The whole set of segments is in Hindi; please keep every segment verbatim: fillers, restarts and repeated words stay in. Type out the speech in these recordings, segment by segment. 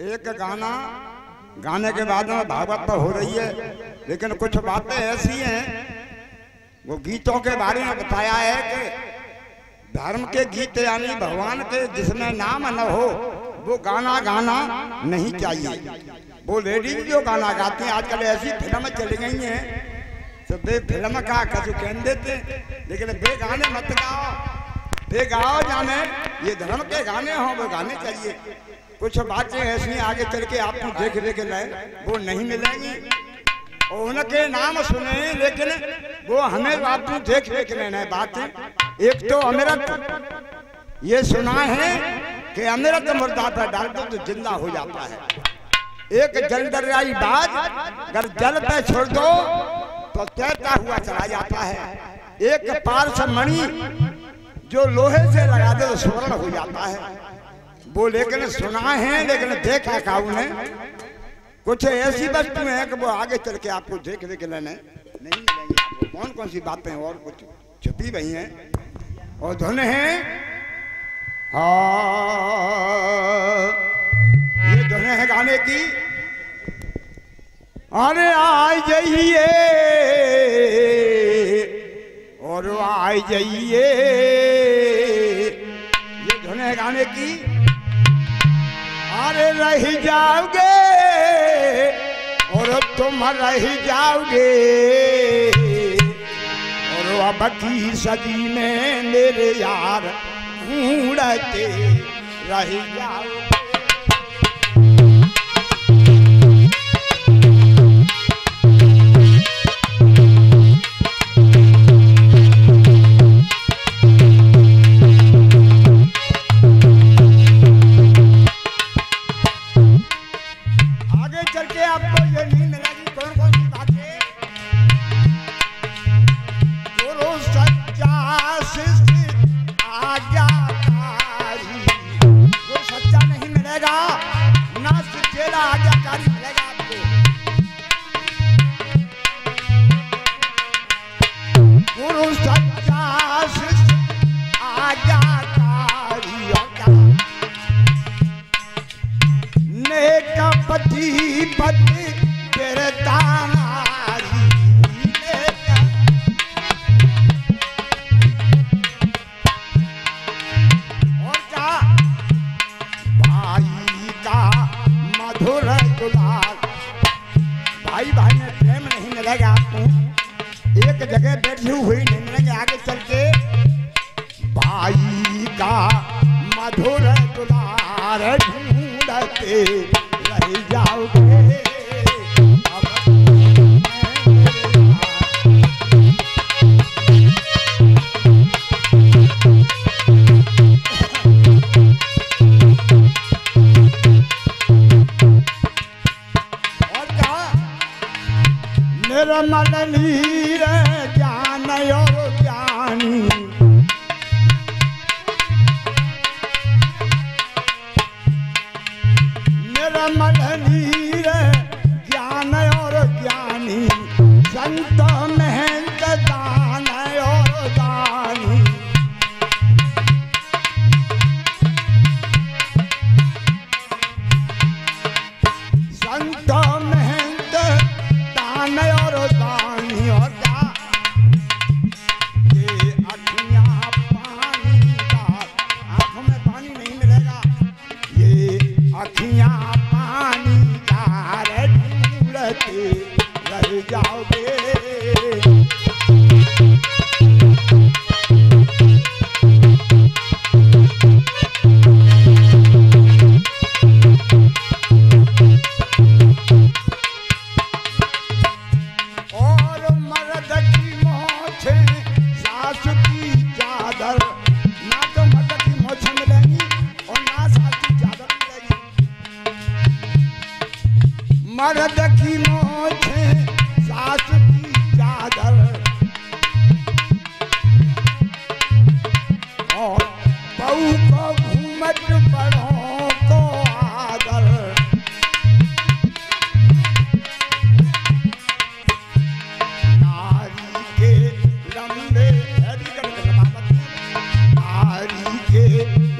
एक गाना गाने के बाद में भागवत पर हो रही है, लेकिन कुछ बातें ऐसी हैं वो गीतों के बारे में बताया है कि धर्म के गीत यानी भगवान के जिसमें नाम न हो वो गाना गाना नहीं चाहिए। वो लेडीज जो गाना गाती हैं, आजकल ऐसी फिल्में चली गई हैं तो बे फिल्म का कछु कह देते, लेकिन बे गाने मत गाओ, बे गाओ जाने ये धर्म के गाने हों वो गाने चाहिए। कुछ बातें ऐसी आगे चल के आपको देख देख लाए वो नहीं मिलेंगी, उनके नाम सुने लेकिन वो हमें आपको देख देख लेना बातें। एक तो अमृत ये सुना है कि अमृत मुर्दा पर डाल दो तो जिंदा हो जाता है। एक जल दरियाई बात अगर जल पे छोड़ दो तो तैरता हुआ चला जाता है। एक पार्श मणि जो लोहे से लगा दे तो स्वर्ण हो जाता है। वो लेकिन सुना है लेकिन देखा काउ ने, कुछ ऐसी वस्तुएं हैं कि वो आगे चल के आपको देख देख लेने नहीं मिलेंगी। कौन कौन सी बातें और कुछ छुपी हुई हैं और धुन है, ये धुन है गाने की। अरे आए जाइए और आए जाइए, ये धुन है गाने की। अरे रह जाओगे और तुम रह जाओगे और अब की सदी में मेरे यार उड़ते रह जाओ।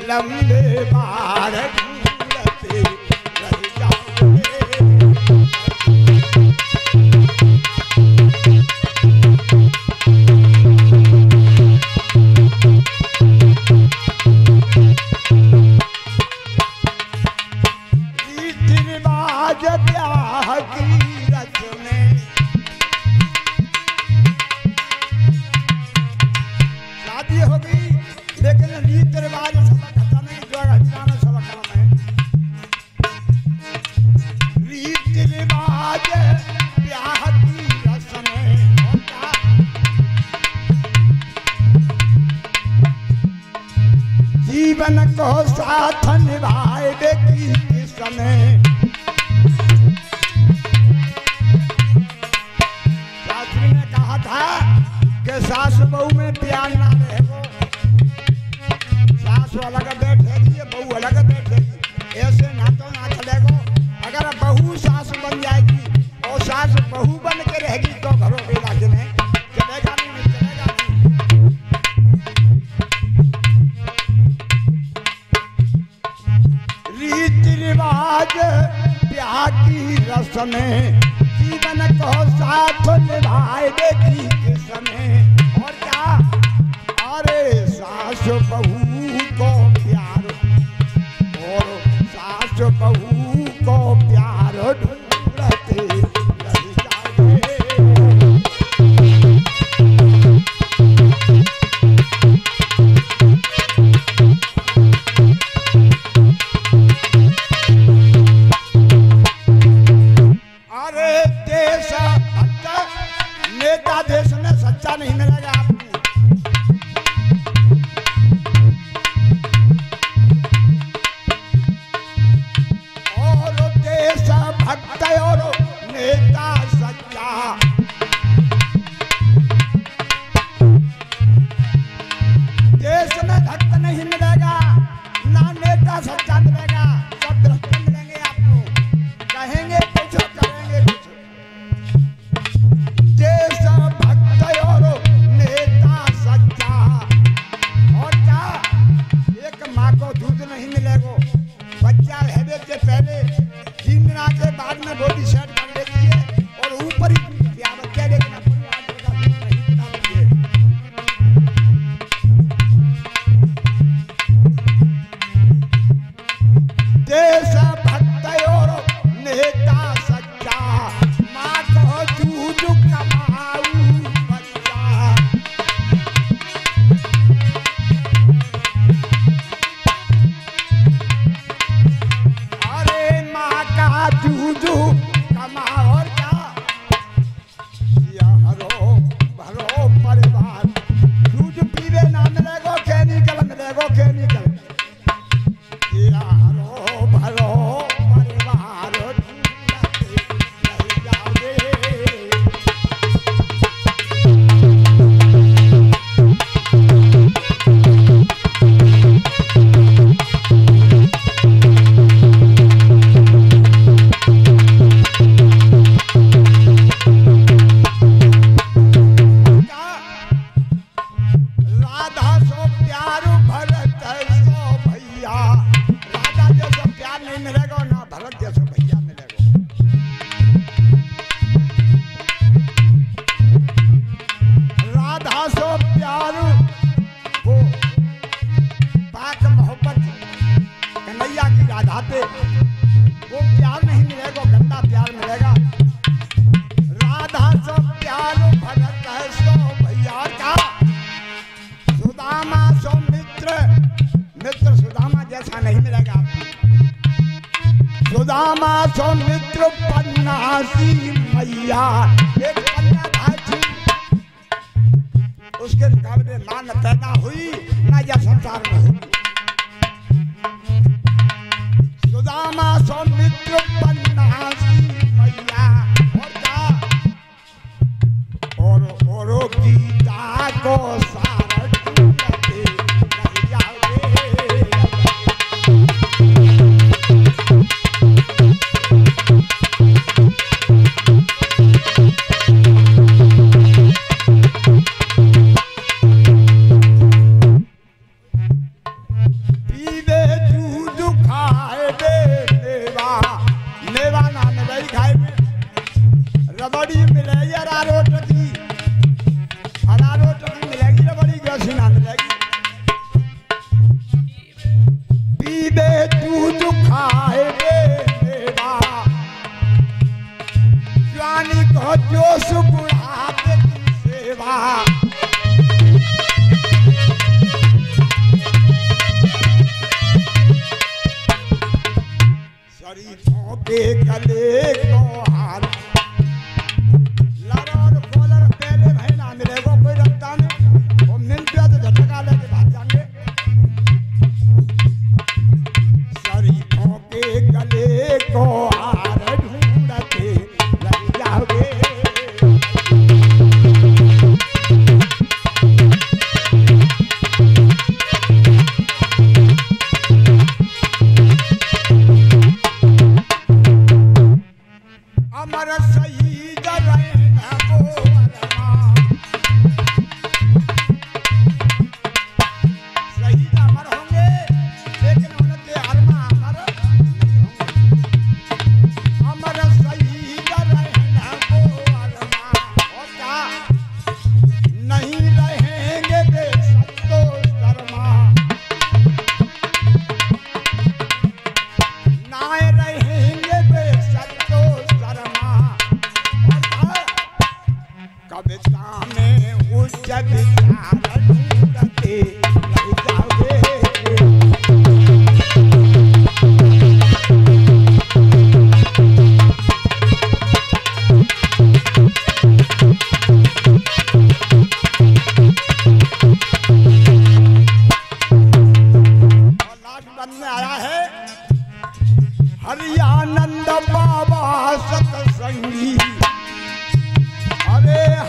लंबे बार घूमते रह रीति रिवाज ब्याह की रस्में जीवन को साथ निभाए बेटी के समय। और क्या, अरे सास बहू को प्यार और सास बहू को प्यार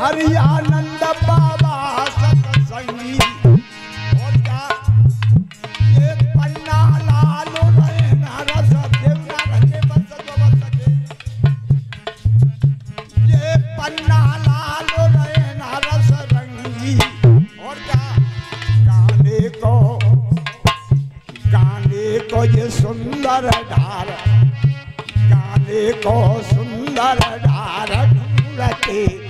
हरियानंद बाबा सत्संगी और क्या ये पन्ना लालो रहे नारस देव नारहे बस दो बस सके ये पन्ना लालो रहे नारस रंगी और क्या गाने को गाने को ये सुंदर धार गाने को सुंदर धार ढूंढते